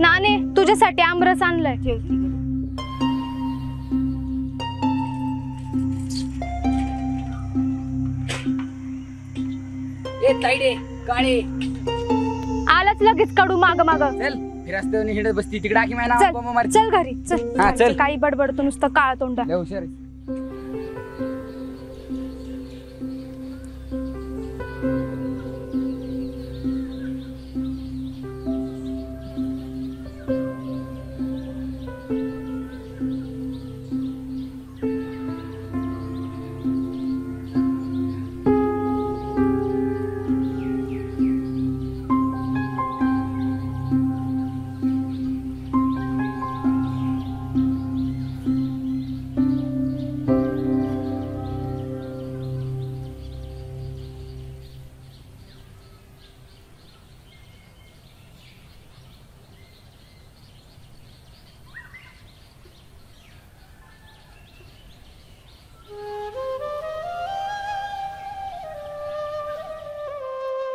नाने तुझ्यासाठी आमरस आणलाय। ए ताईडे काळे आलाच लगेच काढू माग माग चल फिरस्तेवणी हिडत बसती तिकडे आकी मायना बाबा मार चल घरी चल। हां चल काही बडबडतो नुसतं काळ तोंडा ले हुशार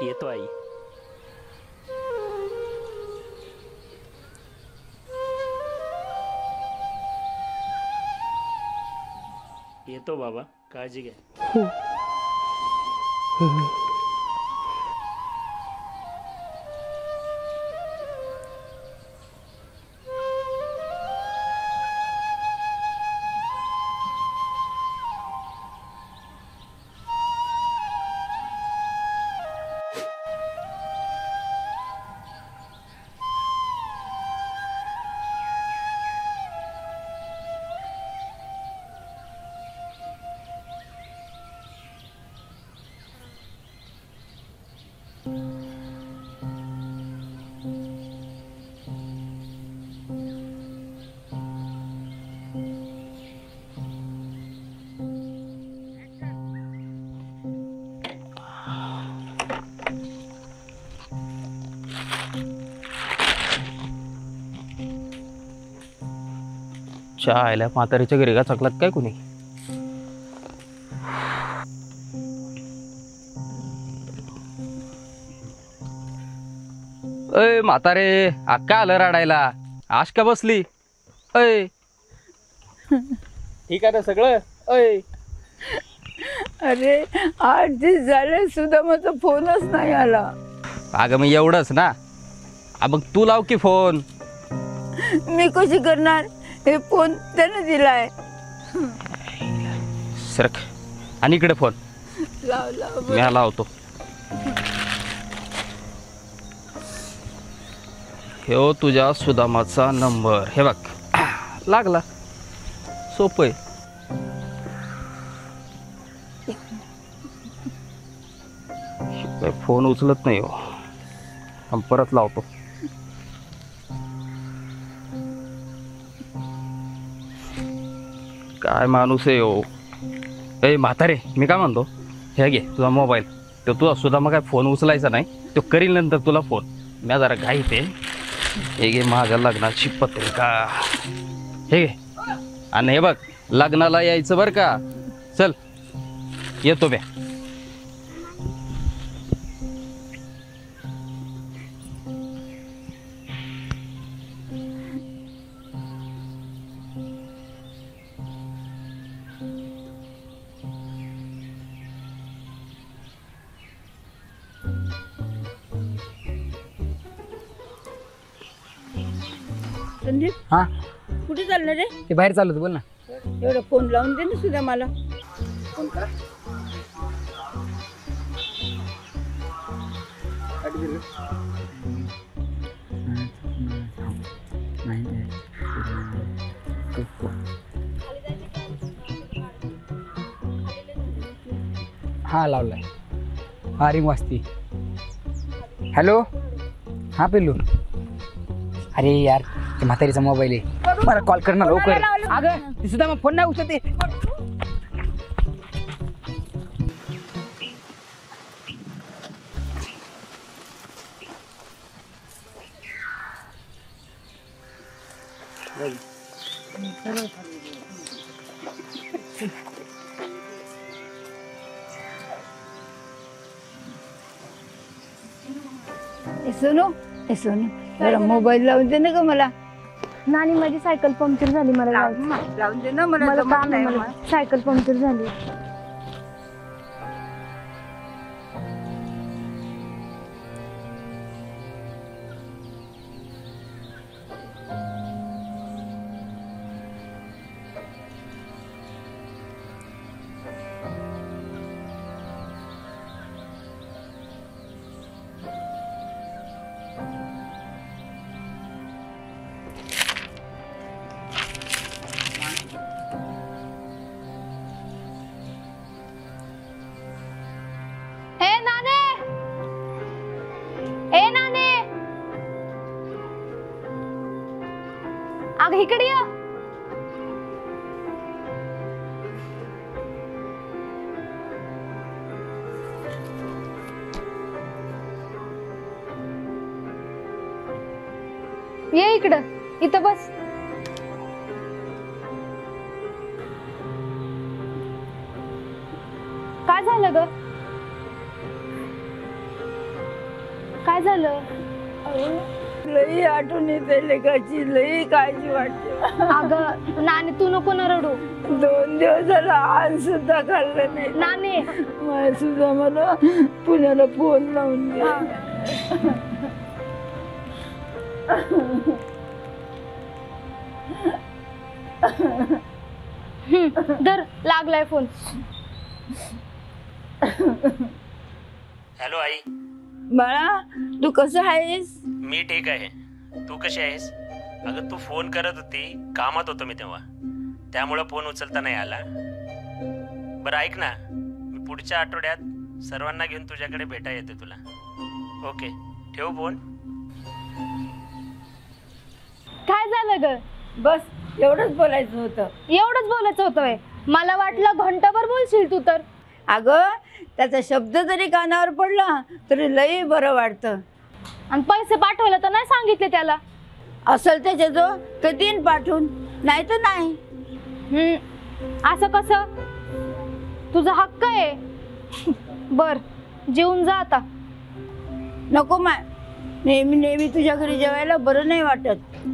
ये तो आई। ये तो बाबा काळजी घ्या। चा आयला म्हातारीच्या घरी का चकलात काय कोणी अय म्हातारे अक्का आलं रडायला आज का बसली अय ठीक आहे सगळं अय अरे 8 दिवस झाले सुद्धा माझा फोनच नाही आला। अगं मी एवढंच ना मग तू लाव की फोन मी कशी करणार हे फोन त्याने दिलाय सरक आणि इकडे फोन लाव लाव मी लावतो हे तुझा सुदामाचा नंबर हे बघ लागला सोपं आहे फोन उचलत नाही हो परत लावतो काय माणूस आहे हो। ए म्हातारे मी काय म्हणतो हे घे तुझा मोबाईल तो तुझा सुदामा काय फोन उचलायचा नाही तो करील नंतर तुला फोन मी जरा घाईते हे घे माझ्या लग्नाची पत्रिका हे घे आणि हे बघ लग्नाला यायचं बरं का चल येतो बे हाँ कुठे चालणार रे ते बाहेर चालू बोल ना एवढा फोन लावून दे ना सुद्धा मला फोन कर हाँ लावलाय हा रिंग वाजती हॅलो हाँ पिल्लू अरे यार म्हातारीचा मोबाईल आहे मला कॉल कर ना लवकर अगं ती सुद्धा मग फोन नाही उचलते जरा मोबाईल लावून दे ना ग मला. नानी माझी सायकल पंक्चर झाली, मला लावून दे ना, मला काम नाही, सायकल पंक्चर झाली. अग इकडे ये. ये इकडे इथं बस. काय झालं ग? काय झालं? लई आठवण येते लेकाची, लई काळजी वाटते. अगं नानी तू नको ना रडू. 2 दिवस झाला आज सुद्धा खाल्लं नाही. नानी सुद्धा मला पुण्याला फोन लावून दे. धर लागलाय फोन. हॅलो आई. बाळा तू कसं आहेस? मी ठीक आहे, तू कशी आहेस? अगं तू फोन करत होती, कामात होतो मी तेव्हा, त्यामुळे फोन उचलता नाही आला. बरं ऐक ना, मी पुढच्या आठवड्यात सर्वांना घेऊन तुझ्याकडे भेटायला येते तुला. ओके ठेव फोन. काय झालं ग? बस एवढंच बोलायचं होतं. एवढंच बोलायचं होतं? मला वाटलं घंटाभर बोलशील तू. तर अगं त्याचा शब्द जरी कानावर पडला तरी लई बरं वाटतं. आणि पैसे पाठवले तर नाही सांगितले त्याला? असेल त्याच्या जो तर दिन पाठवून, नाही तर नाही. असं कसं? तुझा हक्क आहे. बर जेवून जा आता. नको मा, नेहमी नेहमी तुझ्या घरी जेवायला बरं नाही वाटत.